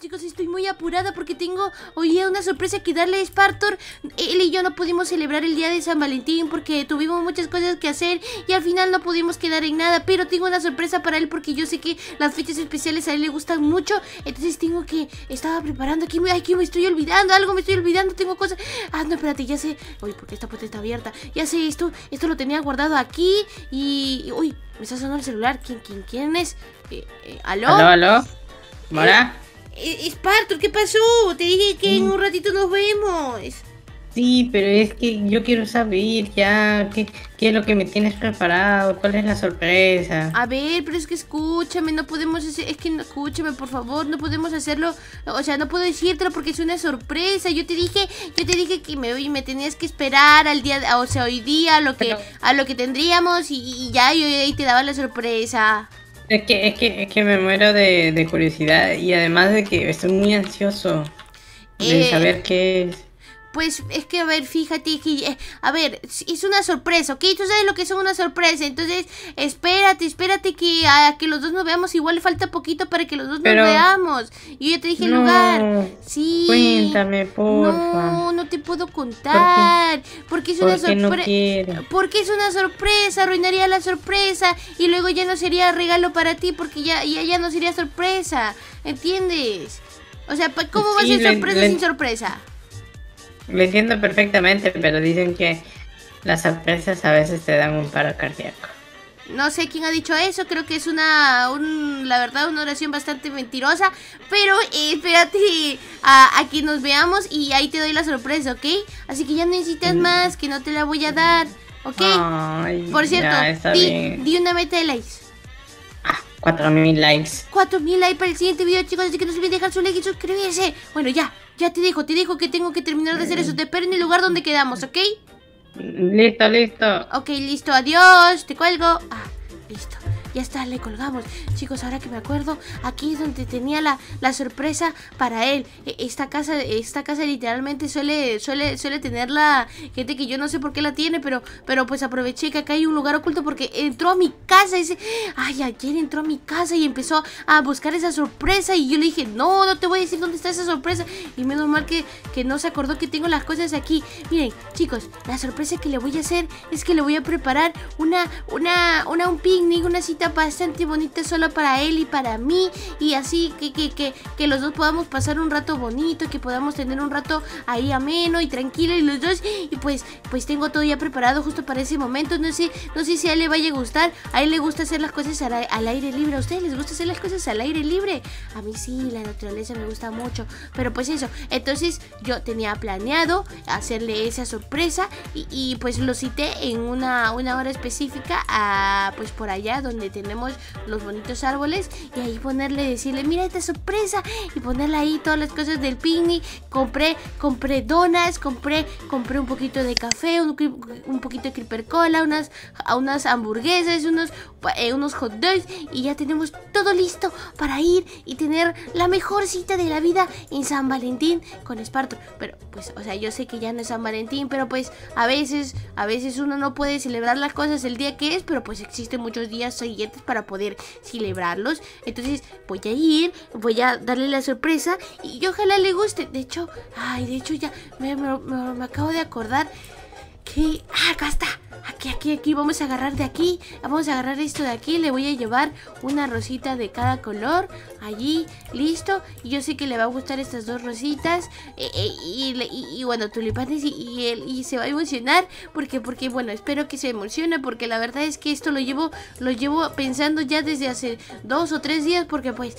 Chicos, estoy muy apurada porque tengo hoy día una sorpresa que darle a Spartor. Él y yo no pudimos celebrar el día de San Valentín porque tuvimos muchas cosas que hacer y al final no pudimos quedar en nada, pero tengo una sorpresa para él porque yo sé que las fechas especiales a él le gustan mucho. Entonces tengo que... Estaba preparando aquí... Ay, que me estoy olvidando, algo me estoy olvidando, tengo cosas... Ah, no, espérate, ya sé... Uy, porque esta puerta está abierta. Ya sé, esto lo tenía guardado aquí y... Uy, me está sonando el celular. ¿Quién es? ¿Aló? ¿Aló? ¿Mora? Spartor, ¿qué pasó? Te dije que en un ratito nos vemos. Sí, pero es que yo quiero saber ya qué es lo que me tienes preparado, cuál es la sorpresa. A ver, pero es que escúchame, no podemos hacer, escúchame por favor, no podemos hacerlo, o sea, no puedo decírtelo porque es una sorpresa. Yo te dije que me tenías que esperar al día, o sea, hoy día a lo que tendríamos y ya yo ahí te daba la sorpresa. Es que me muero de curiosidad y además de que estoy muy ansioso de saber qué es. Pues es que, a ver, fíjate que... a ver, es una sorpresa, ¿ok? Tú sabes lo que es una sorpresa, entonces espérate que a que los dos nos veamos. Igual falta poquito para que los dos nos veamos. Yo ya te dije el lugar. Sí. Cuéntame, porfa. No te puedo contar. Porque es una sorpresa. No, porque es una sorpresa, arruinaría la sorpresa y luego ya no sería regalo para ti porque ya no sería sorpresa, ¿entiendes? O sea, ¿cómo va a ser sorpresa sin sorpresa? Lo entiendo perfectamente, pero dicen que las sorpresas a veces te dan un paro cardíaco. No sé quién ha dicho eso, creo que es la verdad, una oración bastante mentirosa. Pero espérate a que nos veamos y ahí te doy la sorpresa, ¿ok? Así que ya no necesitas más, que no te la voy a dar, ¿ok? Ay, por cierto, ya, di una meta de likes. 4.000 likes. 4.000 likes para el siguiente video, chicos. Así que no se olviden dejar su like y suscribirse. Bueno, ya te dijo que tengo que terminar de hacer eso. Te espero en el lugar donde quedamos, ¿ok? Listo. Ok, listo, adiós. Te cuelgo. Listo. Ya está, le colgamos. Chicos, ahora que me acuerdo, aquí es donde tenía la sorpresa para él. Esta casa literalmente suele tener la gente que yo no sé por qué la tiene, pero pues aproveché que acá hay un lugar oculto porque entró a mi casa. Ayer entró a mi casa y empezó a buscar esa sorpresa y yo le dije, no te voy a decir dónde está esa sorpresa. Y menos mal que no se acordó que tengo las cosas aquí. Miren, chicos, la sorpresa que le voy a hacer es que le voy a preparar un picnic, una cita bastante bonita solo para él y para mí, y así que los dos podamos pasar un rato bonito, que podamos tener un rato ahí ameno y tranquilo y los dos, y pues tengo todo ya preparado justo para ese momento. No sé si a él le vaya a gustar. A él le gusta hacer las cosas al aire libre. ¿A ustedes les gusta hacer las cosas al aire libre? A mí sí, la naturaleza me gusta mucho, pero pues eso, entonces yo tenía planeado hacerle esa sorpresa y pues lo cité en una hora específica, pues por allá donde tenemos los bonitos árboles, y ahí decirle, mira esta sorpresa, y ponerle ahí todas las cosas del picnic. Compré donas, compré un poquito de café, un poquito de creeper cola, unas hamburguesas, unos hot dogs, y ya tenemos todo listo para ir y tener la mejor cita de la vida en San Valentín con Spartor. Pero pues, o sea, yo sé que ya no es San Valentín, pero pues a veces uno no puede celebrar las cosas el día que es, pero pues existen muchos días y para poder celebrarlos. Entonces voy a darle la sorpresa y ojalá le guste. De hecho ya me acabo de acordar que acá está. Aquí vamos a agarrar de aquí. Vamos a agarrar esto de aquí. Le voy a llevar una rosita de cada color. Allí, listo. Y yo sé que le va a gustar estas dos rositas. Y bueno, tulipanes. Y se va a emocionar. Porque bueno, espero que se emocione. Porque la verdad es que esto lo llevo pensando ya desde hace 2 o 3 días. Porque pues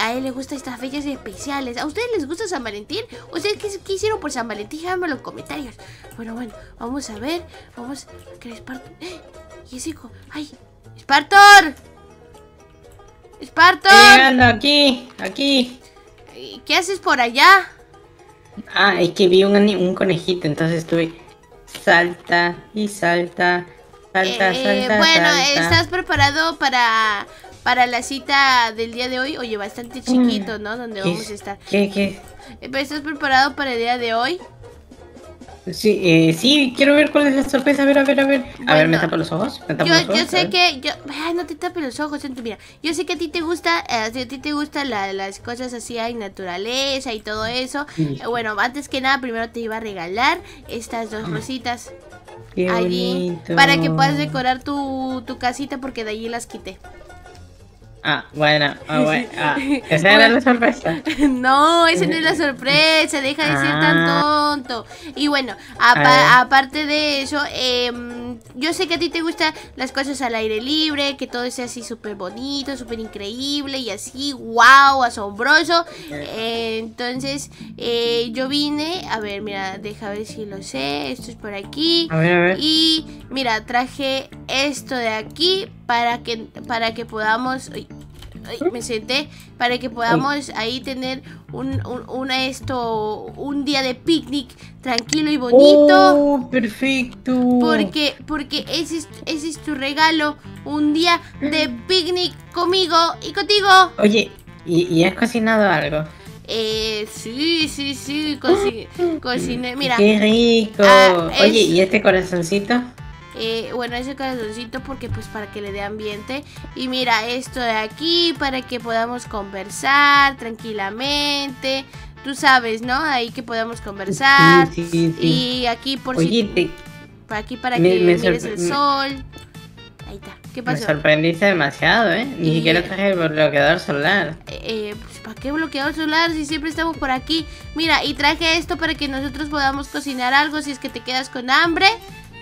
a él le gustan estas fechas especiales. ¿A ustedes les gusta San Valentín? ¿Ustedes qué hicieron por San Valentín? Déjame en los comentarios. Bueno, vamos a ver. Vamos. Que Spartor. Y ese hijo. ¡Ay! ¡Spartor! Llegando aquí. ¿Qué haces por allá? Es que vi un conejito, entonces estuve. Salta. Bueno, ¿estás preparado para la cita del día de hoy? Oye, bastante chiquito, ¿no? ¿Dónde vamos a estar? ¿Qué? ¿Estás preparado para el día de hoy? Sí, sí, quiero ver cuál es la sorpresa. A ver, a ver, a ver. Bueno, a ver, me tapo los ojos. Yo sé que... Ay, no te tapes los ojos. Mira, yo sé que a ti te gusta, las cosas así, hay naturaleza y todo eso. Sí. Bueno, antes que nada, primero te iba a regalar estas dos rositas. Qué allí, bonito. Para que puedas decorar tu casita, porque de allí las quité. Ah, bueno, esa era la sorpresa. No, esa no es la sorpresa, deja de ser tan tonto. Y bueno, aparte de eso, yo sé que a ti te gustan las cosas al aire libre, que todo sea así súper bonito, súper increíble y así, wow, asombroso. Entonces, yo vine, a ver, mira, deja ver si lo sé, esto es por aquí. A ver, a ver. Y mira, traje esto de aquí para que podamos... me senté para que podamos ahí tener un día de picnic tranquilo y bonito. ¡Oh, perfecto! Porque ese es tu regalo, un día de picnic conmigo y contigo. Oye, ¿y has cocinado algo? Sí, cociné, mira. ¡Qué rico! Oye, ¿y este corazoncito? Bueno, ese corazoncito porque pues para que le dé ambiente. Y mira esto de aquí para que podamos conversar tranquilamente. Tú sabes, ¿no? Ahí que podamos conversar. Sí, sí, sí. Y aquí por aquí para que mires el sol. Ahí está. ¿Qué pasó? Me sorprendiste demasiado, ¿eh? Ni siquiera traje el bloqueador solar. Pues, ¿para qué bloqueador solar si siempre estamos por aquí? Mira, y traje esto para que nosotros podamos cocinar algo si es que te quedas con hambre.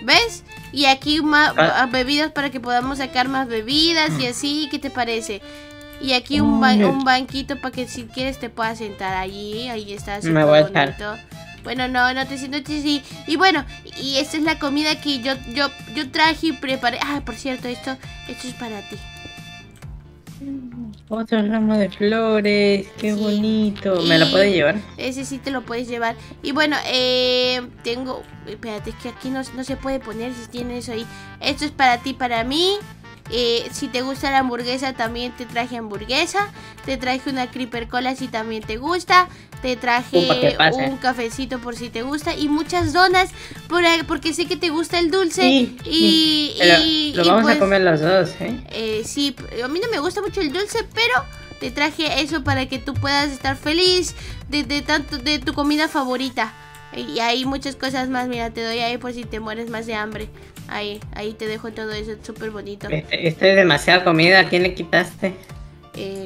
¿Ves? Y aquí más bebidas para que podamos sacar más bebidas y así, ¿qué te parece? Y aquí un banquito para que si quieres te puedas sentar allí, ahí está súper bonito. Bueno, no te siento así. Y bueno, y esta es la comida que yo traje y preparé. Ah, por cierto, esto es para ti. Otro ramo de flores, qué bonito. ¿Me lo puedes llevar? Ese sí te lo puedes llevar. Y bueno, tengo... Espérate, es que aquí no se puede poner si tienes eso ahí. Esto es para ti, para mí. Si te gusta la hamburguesa, también te traje hamburguesa. Te traje una creeper cola si también te gusta. Te traje un cafecito por si te gusta. Y muchas donas porque sé que te gusta el dulce. Sí, lo vamos a comer los dos, ¿eh? Sí, a mí no me gusta mucho el dulce, pero te traje eso para que tú puedas estar feliz de tu comida favorita. Y hay muchas cosas más, mira, te doy ahí por si te mueres más de hambre. Ahí te dejo todo eso, es súper bonito. Esto es demasiada comida, ¿a quién le quitaste?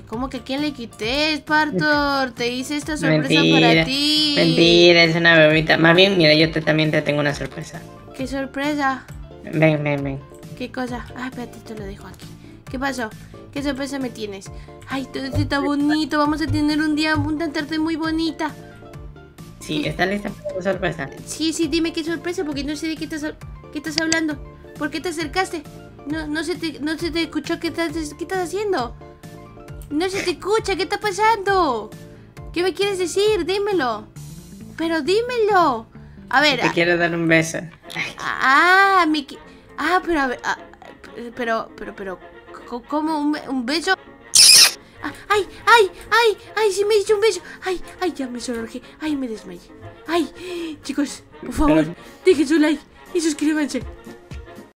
¿Cómo que a quién le quité, Spartor? Te hice esta sorpresa para ti. Mentira, es una bebita. Más bien, mira, yo también te tengo una sorpresa. ¿Qué sorpresa? Ven. ¿Qué cosa? Ah, espérate, te lo dejo aquí. ¿Qué pasó? ¿Qué sorpresa me tienes? Ay, todo esto está bonito, vamos a tener una tarde muy bonita. Sí, ¿estás lista para tu sorpresa? Sí, dime qué sorpresa, porque no sé de qué estás hablando. ¿Por qué te acercaste? No se te escuchó. ¿Qué estás haciendo? No se te escucha, ¿qué está pasando? ¿Qué me quieres decir? Dímelo. Pero dímelo. A ver. Te quiero dar un beso. Pero a ver. Pero, ¿cómo un beso? Ay, sí me hice un beso. Ay, ya me sonrojé. Ay, me desmayé. Ay, chicos, por favor, dejen su like y suscríbanse.